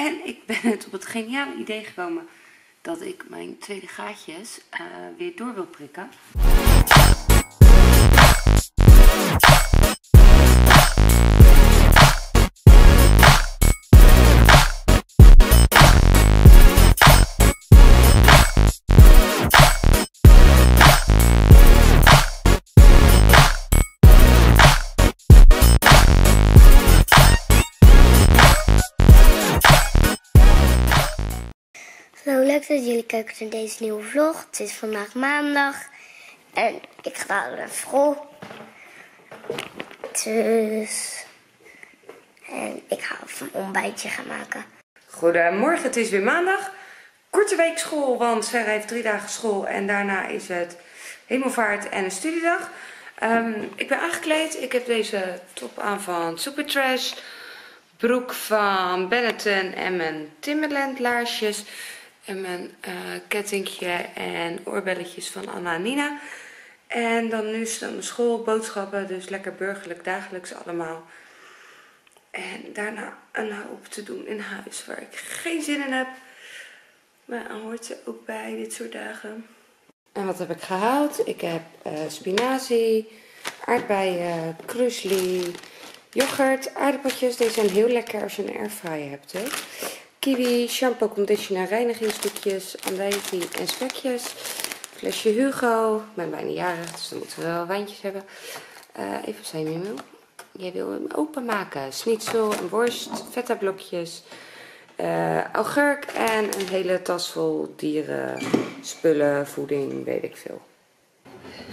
En ik ben het op het geniale idee gekomen dat ik mijn tweede gaatjes weer door wil prikken. Leuk dat jullie kijken naar deze nieuwe vlog. Het is vandaag maandag en ik ga naar school. Dus... en ik ga even een ontbijtje gaan maken. Goedemorgen, het is weer maandag. Korte week school, want Sarah heeft 3 dagen school en daarna is het hemelvaart en een studiedag. Ik ben aangekleed. Ik heb deze top aan van Super Trash, broek van Benetton en mijn Timberland laarsjes. En mijn kettingje en oorbelletjes van Anna en Nina. En dan nu staan mijn schoolboodschappen. Dus lekker burgerlijk dagelijks allemaal. En daarna een hoop te doen in huis waar ik geen zin in heb. Maar dan hoort ze ook bij dit soort dagen. En wat heb ik gehaald? Ik heb spinazie, aardbeien, krusli, yoghurt, aardappeltjes. Deze zijn heel lekker als je een airfryer hebt, hè. Kiwi, shampoo, conditioner, reinigingsdoekjes, andijvie en spekjes. Flesje Hugo. Ik ben bijna jarig, dus dan moeten we wel wijntjes hebben. Even zijn e-mail. Jij wil hem openmaken. Schnitzel en worst, feta blokjes, augurk en een hele tas vol dieren, spullen, voeding, weet ik veel.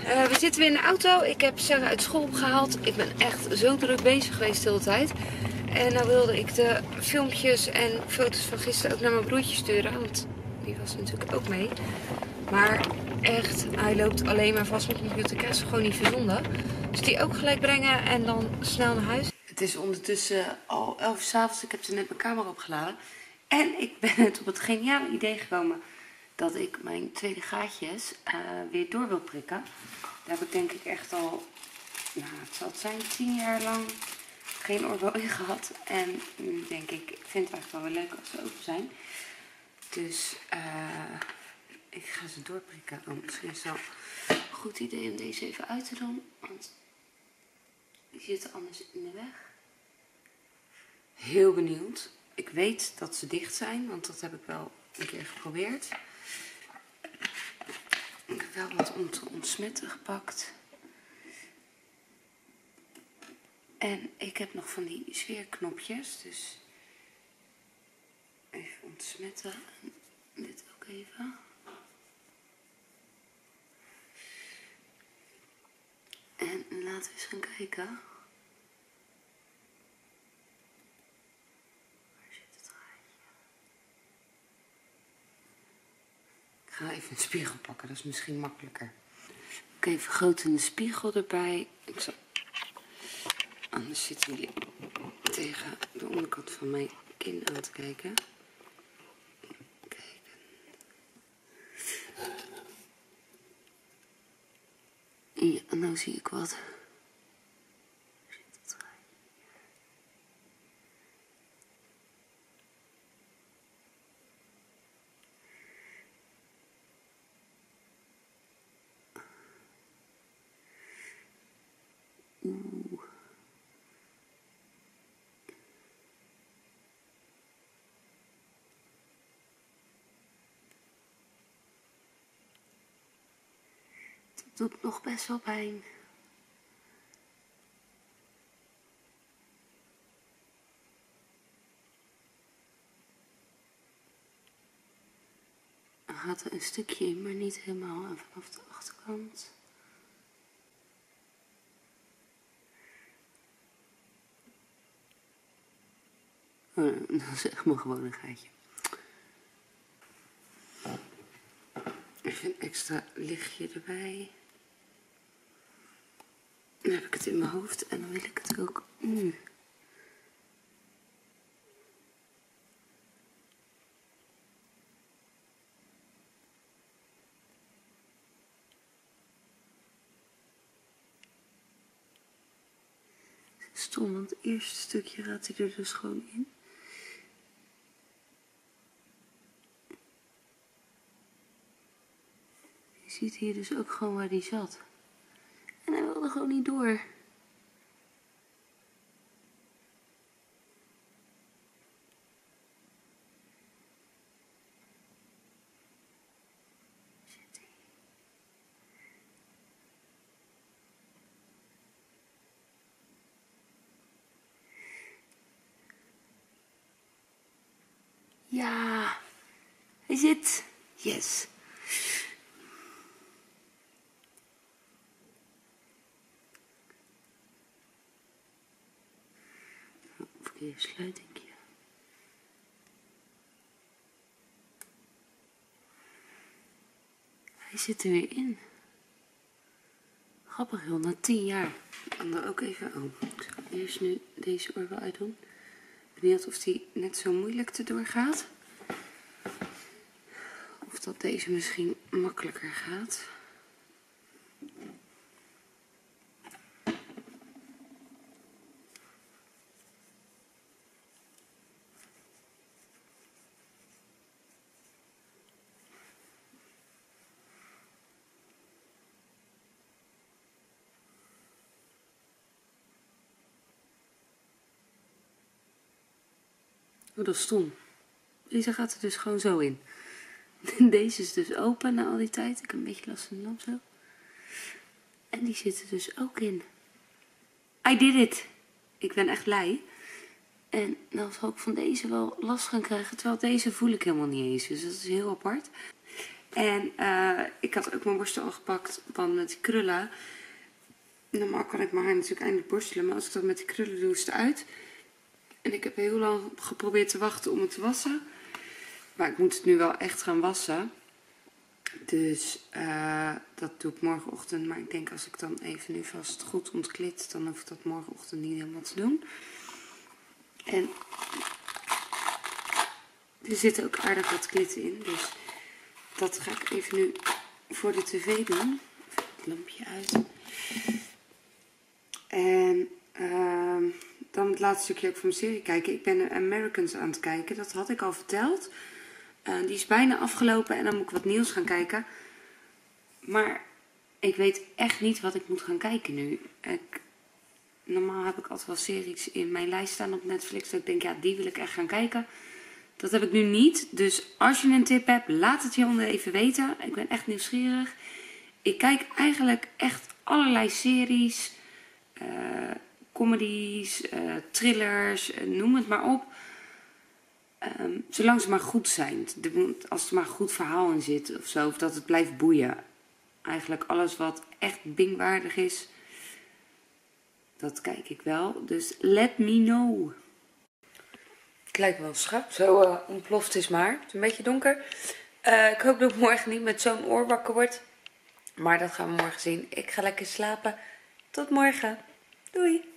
We zitten weer in de auto. Ik heb Sarah uit school opgehaald. Ik ben echt zo druk bezig geweest de hele tijd. En nou wilde ik de filmpjes en foto's van gisteren ook naar mijn broertje sturen. Want die was natuurlijk ook mee. Maar echt, hij loopt alleen maar vast met de bibliotheek. Is gewoon niet verzonden. Dus die ook gelijk brengen en dan snel naar huis. Het is ondertussen al 11 uur 's avonds. Ik heb ze net mijn camera opgeladen. En ik ben het op het geniale idee gekomen dat ik mijn tweede gaatjes weer door wil prikken. Daar heb ik denk ik echt al, nou het zal het zijn, 10 jaar lang... geen oorbel in gehad. En nu denk ik, ik vind het eigenlijk wel weer leuk als ze open zijn. Dus ik ga ze doorprikken. Oh, misschien is het wel een goed idee om deze even uit te doen. Want die zitten anders in de weg. Heel benieuwd. Ik weet dat ze dicht zijn, want dat heb ik wel een keer geprobeerd. Ik heb wel wat om te ontsmetten gepakt. En ik heb nog van die sfeerknopjes, dus even ontsmetten. En dit ook even. En laten we eens gaan kijken. Waar zit het gaatje? Ik ga even een spiegel pakken, dat is misschien makkelijker. Oké, even vergrotende spiegel erbij. Ik zal... anders zitten jullie tegen de onderkant van mijn kin aan te kijken. Kijk. Ja, nou zie ik wat. Doet nog best wel pijn. Hij had er een stukje in, maar niet helemaal. En vanaf de achterkant. Oh, dat is echt maar gewoon een gaatje. Even een extra lichtje erbij. Dan heb ik het in mijn hoofd en dan wil ik het ook nu. Stom, want het eerste stukje gaat hij er dus gewoon in. ziet hier dus ook gewoon waar hij zat. En hij wilde gewoon niet door. Ja, hij zit. Yes. Verkeerde sluiting. Hij zit er weer in. Grappig joh, na 10 jaar. Ik kan er ook even... Oh, ik zal eerst nu deze oor wel uitdoen. Benieuwd of die net zo moeilijk te doorgaat. Of dat deze misschien makkelijker gaat. Oh, dat is stom. Deze gaat er dus gewoon zo in. Deze is dus open na al die tijd. Ik heb een beetje last van de lamp zo. En die zit er dus ook in. I did it! Ik ben echt blij. En dan zal ik van deze wel last gaan krijgen. Terwijl deze voel ik helemaal niet eens. Dus dat is heel apart. En ik had ook mijn borstel al gepakt. Want met die krullen. Normaal kan ik mijn haar natuurlijk eindelijk borstelen. Maar als ik dat met die krullen doe, is het uit. En ik heb heel lang geprobeerd te wachten om het te wassen. Maar ik moet het nu wel echt gaan wassen. Dus dat doe ik morgenochtend. Maar ik denk als ik dan even nu vast goed ontklit, dan hoef ik dat morgenochtend niet helemaal te doen. En er zitten ook aardig wat klitten in. Dus dat ga ik even nu voor de tv doen. Even het lampje uit. En... dan het laatste stukje ook van mijn serie kijken. Ik ben The Americans aan het kijken. Dat had ik al verteld. Die is bijna afgelopen en dan moet ik wat nieuws gaan kijken. Maar ik weet echt niet wat ik moet gaan kijken nu. Normaal heb ik altijd wel series in mijn lijst staan op Netflix. Dat ik denk, ja, die wil ik echt gaan kijken. Dat heb ik nu niet. Dus als je een tip hebt, laat het hieronder even weten. Ik ben echt nieuwsgierig. Ik kijk eigenlijk echt allerlei series... comedies, thrillers, noem het maar op. Zolang ze maar goed zijn. Als er maar een goed verhaal in zit of zo. Of dat het blijft boeien. Eigenlijk alles wat echt bingwaardig is. Dat kijk ik wel. Dus let me know. Het lijkt wel een schap. Zo ontploft is maar. Het is een beetje donker. Ik hoop dat ik morgen niet met zo'n oor wakker word. Maar dat gaan we morgen zien. Ik ga lekker slapen. Tot morgen. Doei.